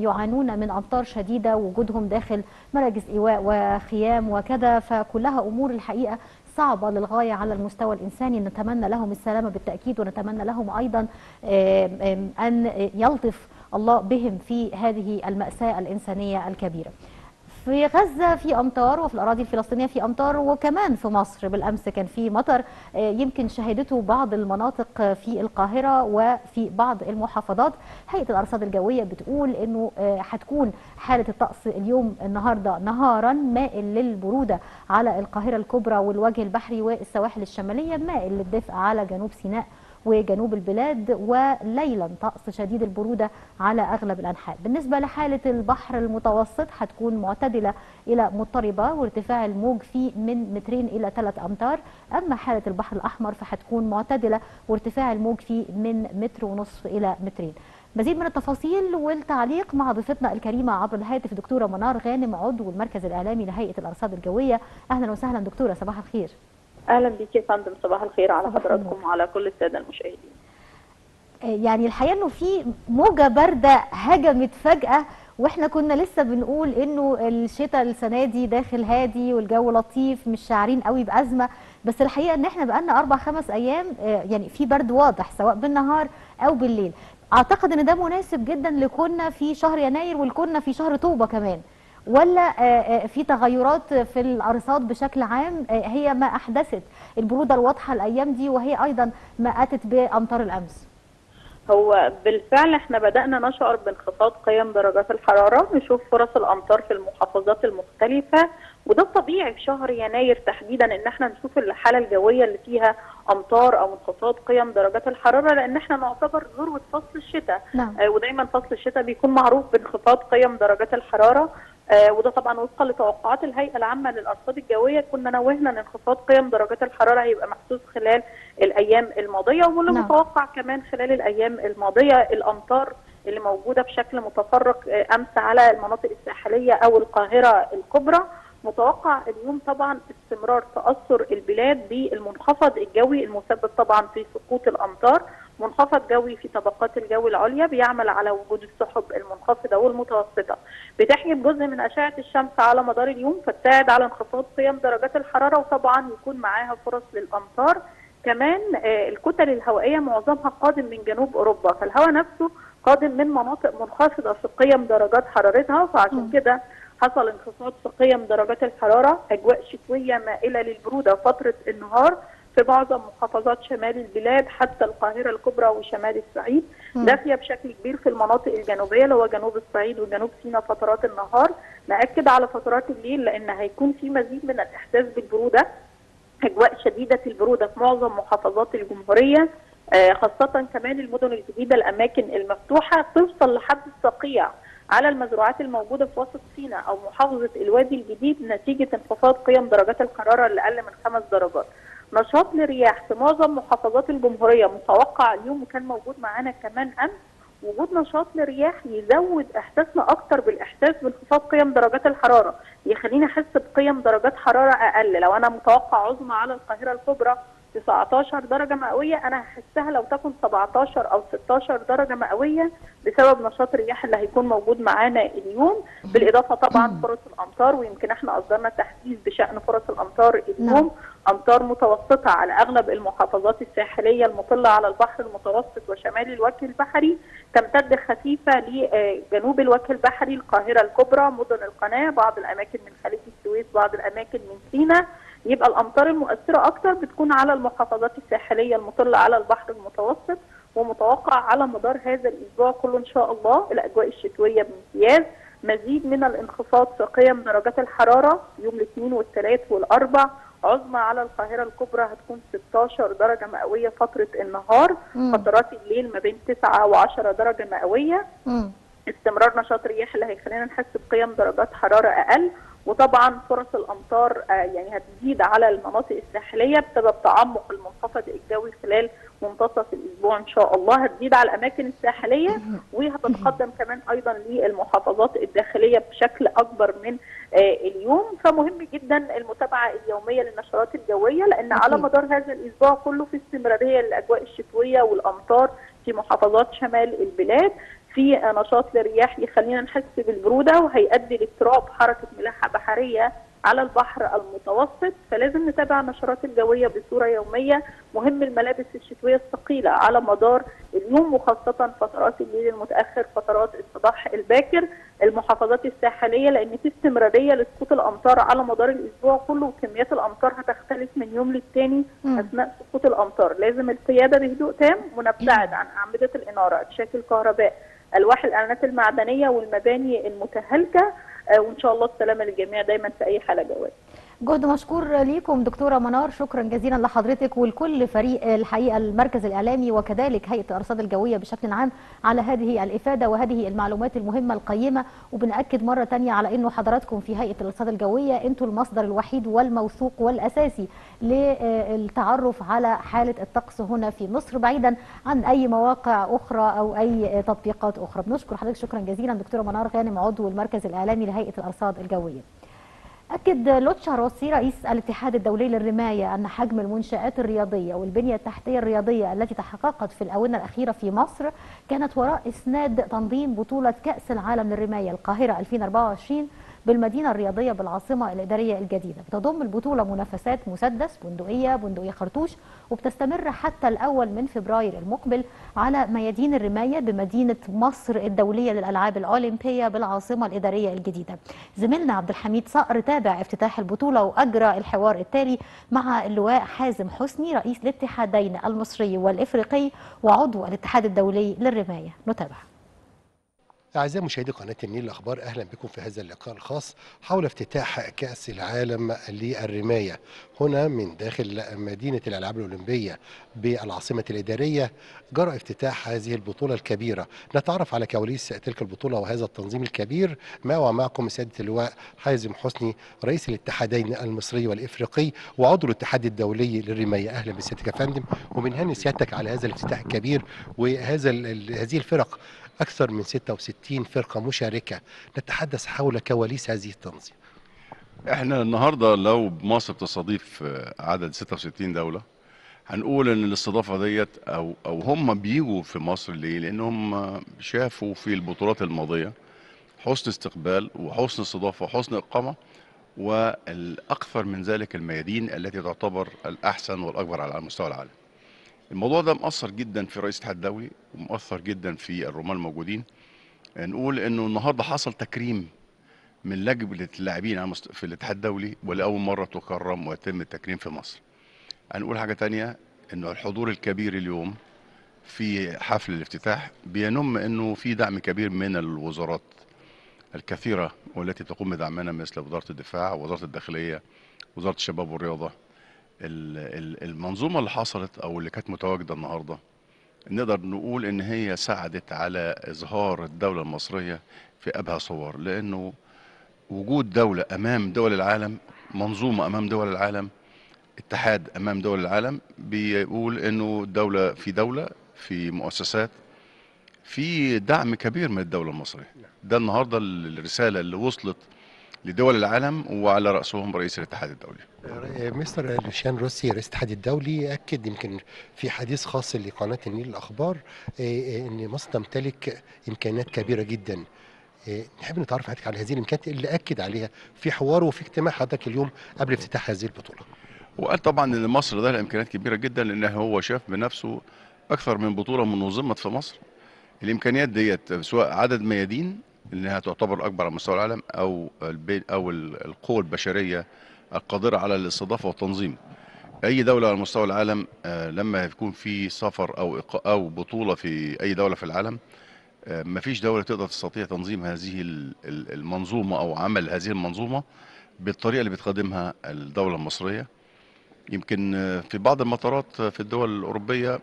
يعانون من أمطار شديدة، وجودهم داخل مراكز إيواء وخيام وكذا، فكلها أمور الحقيقة صعبة للغاية على المستوى الإنساني. نتمنى لهم السلامة بالتأكيد، ونتمنى لهم أيضا أن يلطف الله بهم في هذه المأساة الإنسانية الكبيرة. في غزة في أمطار، وفي الأراضي الفلسطينية في أمطار، وكمان في مصر بالأمس كان في مطر يمكن شهدته بعض المناطق في القاهرة وفي بعض المحافظات. هيئة الأرصاد الجوية بتقول إنه هتكون حالة الطقس اليوم النهاردة نهارا مائل للبرودة على القاهرة الكبرى والوجه البحري والسواحل الشمالية، مائل للدفء على جنوب سيناء وجنوب البلاد، وليلا طقس شديد البرودة على أغلب الأنحاء. بالنسبة لحالة البحر المتوسط هتكون معتدلة إلى مضطربة، وارتفاع الموج فيه من مترين إلى ثلاث أمتار. أما حالة البحر الأحمر فهتكون معتدلة، وارتفاع الموج فيه من متر ونصف إلى مترين. مزيد من التفاصيل والتعليق مع ضيفتنا الكريمة عبر الهاتف دكتورة منار غانم عضو المركز الإعلامي لهيئة الأرصاد الجوية. أهلا وسهلا دكتورة، صباح الخير. اهلا بيكي يا فندم، صباح الخير على حضراتكم وعلى كل الساده المشاهدين. يعني الحقيقه انه في موجه بارده هجمت فجاه، واحنا كنا لسه بنقول انه الشتاء السنه دي داخل هادي والجو لطيف، مش شاعرين قوي بازمه، بس الحقيقه ان احنا بقالنا اربع خمس ايام يعني في برد واضح سواء بالنهار او بالليل. اعتقد ان ده مناسب جدا لكنا في شهر يناير والكنا في شهر طوبه كمان، ولا في تغيرات في الأرصاد بشكل عام هي ما أحدثت البرودة الواضحة الأيام دي، وهي أيضا ما أتت بأمطار الأمس؟ هو بالفعل احنا بدأنا نشعر بانخفاض قيم درجات الحرارة، نشوف فرص الأمطار في المحافظات المختلفة، وده الطبيعي في شهر يناير تحديدا ان احنا نشوف الحالة الجوية اللي فيها أمطار أو انخفاض قيم درجات الحرارة، لأن احنا نعتبر ذروة فصل الشتاء. نعم. آه ودايما فصل الشتاء بيكون معروف بانخفاض قيم درجات الحرارة، آه وده طبعا وفقا لتوقعات الهيئه العامه للارصاد الجويه. كنا نوهنا ان انخفاض قيم درجات الحراره هيبقى محسوس خلال الايام الماضيه، واللي متوقع كمان خلال الايام الماضيه الامطار اللي موجودة بشكل متفرق أمس على المناطق الساحلية أو القاهرة الكبرى. متوقع اليوم طبعا استمرار تأثر البلاد بالمنخفض الجوي المسبب طبعا في سقوط الأمطار. منخفض جوي في طبقات الجو العليا بيعمل على وجود السحب المنخفضة والمتوسطة، بتحجب جزء من أشعة الشمس على مدار اليوم فتساعد على انخفاض قيم درجات الحرارة، وطبعا يكون معاها فرص للأمطار. كمان الكتل الهوائية معظمها قادم من جنوب أوروبا، فالهواء نفسه قادم من مناطق منخفضة في قيم درجات حرارتها، فعشان كده حصل انخفاض في قيم درجات الحرارة. أجواء شتوية مائلة للبرودة فترة النهار في معظم محافظات شمال البلاد حتى القاهرة الكبرى وشمال الصعيد، دافية بشكل كبير في المناطق الجنوبية اللي هو جنوب الصعيد وجنوب سيناء فترات النهار. نأكد على فترات الليل لأن هيكون في مزيد من الإحساس بالبرودة، أجواء شديدة البرودة في معظم محافظات الجمهورية، خاصة كمان المدن الجديدة، الأماكن المفتوحة توصل لحد الصقيع على المزروعات الموجودة في وسط سيناء أو محافظة الوادي الجديد نتيجة انخفاض قيم درجات الحرارة لأقل من خمس درجات. نشاط للرياح في معظم محافظات الجمهورية متوقع اليوم، وكان موجود معانا كمان أمس. وجود نشاط للرياح يزود إحساسنا أكتر بالإحساس بانخفاض قيم درجات الحرارة، يخليني أحس بقيم درجات حرارة أقل. لو أنا متوقع عظمى على القاهرة الكبرى تسعتاشر درجة مئوية، أنا هحسها لو تكون سبعتاشر أو ستاشر درجة مئوية بسبب نشاط الرياح اللي هيكون موجود معانا اليوم، بالإضافة طبعا فرص الأمطار. ويمكن احنا أصدرنا تحديث بشأن فرص الأمطار اليوم، أمطار متوسطة على أغلب المحافظات الساحلية المطلة على البحر المتوسط وشمال الوجه البحري، تمتد خفيفة لجنوب الوجه البحري، القاهرة الكبرى، مدن القناة، بعض الأماكن من خليج السويس، بعض الأماكن من سيناء. يبقى الأمطار المؤثرة أكتر بتكون على المحافظات الساحلية المطلة على البحر المتوسط. ومتوقع على مدار هذا الأسبوع كله إن شاء الله الأجواء الشتوية بامتياز، مزيد من الانخفاض في قيم درجات الحرارة يوم الاثنين والثلاث والأربع. عظمى على القاهرة الكبرى هتكون ستاشر درجة مئوية فترة النهار، فترات الليل ما بين تسعة وعشرة درجة مئوية. مم. استمرار نشاط رياح اللي هيخلينا نحس بقيم درجات حرارة أقل، وطبعا فرص الأمطار يعني هتزيد على المناطق الساحلية بسبب تعمق المنخفض الجوي خلال منتصف الأسبوع إن شاء الله، هتزيد على الأماكن الساحلية وهتتقدم كمان أيضا للمحافظات الداخلية بشكل أكبر من اليوم. فمهم جدا المتابعة اليومية للنشرات الجوية، لأن على مدار هذا الأسبوع كله في استمرارية للأجواء الشتوية والأمطار في محافظات شمال البلاد، في نشاط للرياح يخلينا نحس بالبرودة وهيؤدي لاضطراب حركة ملاحة بحرية على البحر المتوسط. فلازم نتابع النشرات الجوية بصورة يومية. مهم الملابس الشتوية الثقيلة على مدار اليوم وخاصة فترات الليل المتأخر، فترات الصباح الباكر، المحافظات الساحلية، لأن في استمرارية لسقوط الأمطار على مدار الأسبوع كله، وكميات الأمطار هتختلف من يوم للتاني أثناء سقوط الأمطار. لازم القيادة بهدوء تام ونبتعد عن أعمدة الإنارة، أكشاك الكهرباء، ألواح الإعلانات المعدنية والمباني المتهالكة، وإن شاء الله السلامة للجميع دايما في أي حالة جوية. جهد مشكور ليكم دكتورة منار، شكرا جزيلا لحضرتك ولكل فريق الحقيقة المركز الإعلامي وكذلك هيئة الأرصاد الجوية بشكل عام على هذه الإفادة وهذه المعلومات المهمة القيمة. وبنأكد مرة تانية على أنه حضراتكم في هيئة الأرصاد الجوية أنتوا المصدر الوحيد والموثوق والأساسي للتعرف على حالة الطقس هنا في مصر بعيدا عن أي مواقع أخرى أو أي تطبيقات أخرى. بنشكر حضرتك شكرا جزيلا دكتورة منار غانم عضو المركز الإعلامي لهيئة الأرصاد الجوية. أكد لوتشا روسي رئيس الاتحاد الدولي للرماية أن حجم المنشآت الرياضية والبنية التحتية الرياضية التي تحققت في الآونة الأخيرة في مصر كانت وراء إسناد تنظيم بطولة كأس العالم للرماية القاهرة ألفين وأربعة وعشرين بالمدينة الرياضية بالعاصمة الإدارية الجديدة. بتضم البطولة منافسات مسدس، بندقية، بندقية خرطوش، وبتستمر حتى الأول من فبراير المقبل على ميادين الرماية بمدينة مصر الدولية للألعاب الأولمبية بالعاصمة الإدارية الجديدة. زميلنا عبد الحميد صقر تابع افتتاح البطولة وأجرى الحوار التالي مع اللواء حازم حسني رئيس الاتحادين المصري والإفريقي وعضو الاتحاد الدولي للرماية. نتابع. أعزائي مشاهدي قناة النيل الأخبار، أهلا بكم في هذا اللقاء الخاص حول افتتاح كأس العالم للرماية هنا من داخل مدينة الألعاب الأولمبية بالعاصمة الإدارية. جرى افتتاح هذه البطولة الكبيرة. نتعرف على كواليس تلك البطولة وهذا التنظيم الكبير ما ومعكم سيادة اللواء حازم حسني رئيس الاتحادين المصري والإفريقي وعضو الاتحاد الدولي للرماية. أهلا بسيادتك يا فندم، وبنهني سيادتك على هذا الافتتاح الكبير وهذا هذه الفرق أكثر من ستة وستين فرقة مشاركة. نتحدث حول كواليس هذه التنظيم. احنا النهاردة لو مصر بتستضيف عدد ستة وستين دولة هنقول ان الاستضافة ديت او او هم بيجوا في مصر ليه؟ لانهم شافوا في البطولات الماضية حسن استقبال وحسن استضافة وحسن اقامة، والاكثر من ذلك الميادين التي تعتبر الاحسن والاكبر على مستوى العالم. الموضوع ده مؤثر جدا في رئيس الاتحاد الدولي ومؤثر جدا في الرمال الموجودين. نقول انه النهارده حصل تكريم من لجنه اللاعبين في الاتحاد الدولي، ولاول مره تكرم ويتم التكريم في مصر. هنقول حاجه ثانيه، انه الحضور الكبير اليوم في حفل الافتتاح بينم انه في دعم كبير من الوزارات الكثيره والتي تقوم بدعمنا، مثل وزاره الدفاع، وزاره الداخليه، وزاره الشباب والرياضه. المنظومه اللي حصلت او اللي كانت متواجده النهارده نقدر نقول ان هي ساعدت على اظهار الدوله المصريه في ابهى صور، لانه وجود دوله امام دول العالم، منظومه امام دول العالم، اتحاد امام دول العالم، بيقول انه دوله في دوله في مؤسسات في دعم كبير من الدوله المصريه. ده النهارده الرساله اللي وصلت لدول العالم وعلى رأسهم رئيس الاتحاد الدولي. مستر لوتشا روسي رئيس الاتحاد الدولي أكد يمكن في حديث خاص لقناة النيل للأخبار أن مصر تمتلك إمكانيات كبيرة جدا. نحب نتعرف حضرتك على هذه الإمكانيات اللي أكد عليها في حواره وفي اجتماع حضرتك اليوم قبل افتتاح هذه البطولة. وقال طبعا أن مصر لها إمكانيات كبيرة جدا، لأن هو شاف بنفسه أكثر من بطولة منظمة في مصر. الإمكانيات ديت سواء عدد ميادين انها تعتبر اكبر على مستوى العالم، او او القوى البشريه القادره على الاستضافه والتنظيم. اي دوله على مستوى العالم لما يكون في سفر او او بطوله في اي دوله في العالم، ما فيش دوله تقدر تستطيع تنظيم هذه المنظومه او عمل هذه المنظومه بالطريقه اللي بتقدمها الدوله المصريه. يمكن في بعض المطارات في الدول الاوروبيه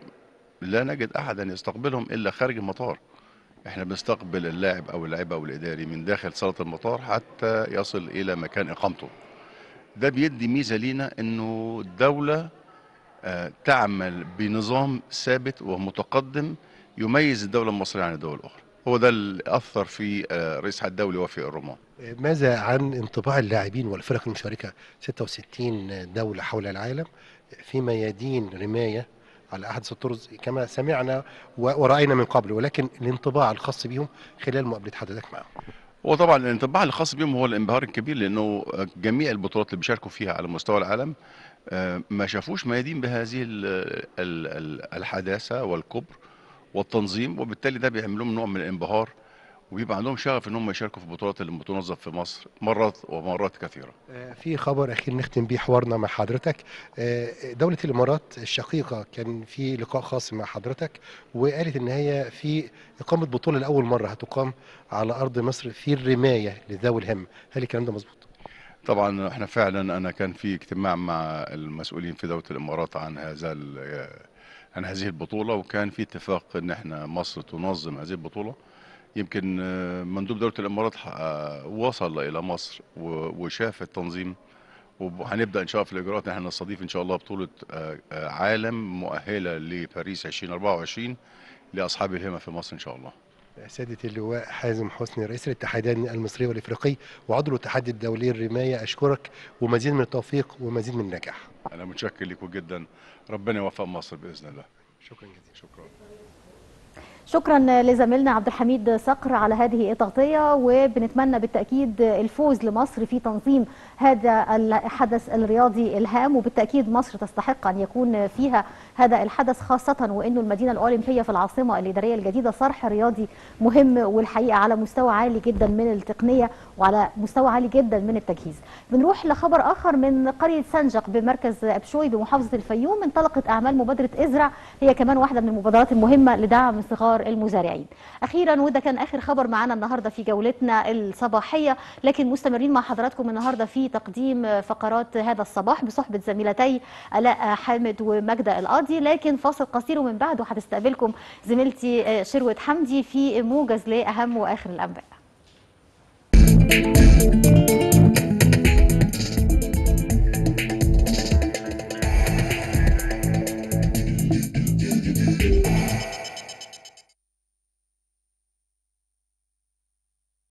لا نجد احدا يستقبلهم الا خارج المطار. احنا بنستقبل اللاعب او اللاعبه او الاداري من داخل صاله المطار حتى يصل الى مكان اقامته. ده بيدي ميزه لينا انه الدوله تعمل بنظام ثابت ومتقدم يميز الدوله المصريه عن الدول الاخرى. هو ده اللي اثر في رئيس الاتحاد الدولي وفي الرماة. ماذا عن انطباع اللاعبين والفرق المشاركه؟ ستة وستين دوله حول العالم في ميادين رمايه على أحد الطرق كما سمعنا ورأينا من قبل، ولكن الانطباع الخاص بهم خلال مقابلة حضرتك معهم. وطبعا الانطباع الخاص بهم هو الانبهار الكبير، لأنه جميع البطولات اللي بيشاركوا فيها على مستوى العالم ما شافوش ميادين بهذه الحداثة والكبر والتنظيم، وبالتالي ده بيعمل لهم نوع من الانبهار وبيبقى عندهم شغف ان هم يشاركوا في البطولات اللي بتنظم في مصر مرات ومرات كثيره. في خبر اخير نختم بيه حوارنا مع حضرتك. دوله الامارات الشقيقه كان في لقاء خاص مع حضرتك وقالت ان هي في اقامه بطوله لاول مره هتقام على ارض مصر في الرمايه لذوي الهم، هل الكلام ده مظبوط؟ طبعا احنا فعلا انا كان في اجتماع مع المسؤولين في دوله الامارات عن هذا عن هذه البطوله، وكان في اتفاق ان احنا مصر تنظم هذه البطوله. يمكن مندوب دولة الإمارات وصل إلى مصر وشاف التنظيم، وهنبدأ إن شاء الله في الإجراءات. نحن نستضيف إن شاء الله بطولة عالم مؤهلة لباريس ألفين وأربعة وعشرين لأصحاب الهمة في مصر إن شاء الله. سيادة اللواء حازم حسني رئيس الاتحادين المصري والإفريقي وعضو الاتحاد الدولي الرماية، أشكرك ومزيد من التوفيق ومزيد من النجاح. أنا متشكر لكم جدا، ربنا يوفق مصر بإذن الله. شكرا جزيلا. شكرا. شكرا لزميلنا عبد الحميد صقر على هذه التغطية، وبنتمنى بالتأكيد الفوز لمصر في تنظيم هذا الحدث الرياضي الهام، وبالتأكيد مصر تستحق أن يكون فيها هذا الحدث، خاصة وأنه المدينة الأولمبية في العاصمة الإدارية الجديدة صرح رياضي مهم، والحقيقة على مستوى عالي جدا من التقنية وعلى مستوى عالي جدا من التجهيز. بنروح لخبر آخر من قرية سنجق بمركز أبشوي بمحافظة الفيوم. انطلقت أعمال مبادرة إزرع، هي كمان واحدة من المبادرات المهمة لدعم صغار المزارعين. أخيرا، وده كان آخر خبر معنا النهاردة في جولتنا الصباحية، لكن مستمرين مع حضراتكم النهاردة في تقديم فقرات هذا الصباح بصحبة زميلتي آلاء حامد وماجدة القاضي. لكن فاصل قصير ومن بعده هتستقبلكم زميلتي شروة حمدي في موجز لأهم وآخر الأنباء.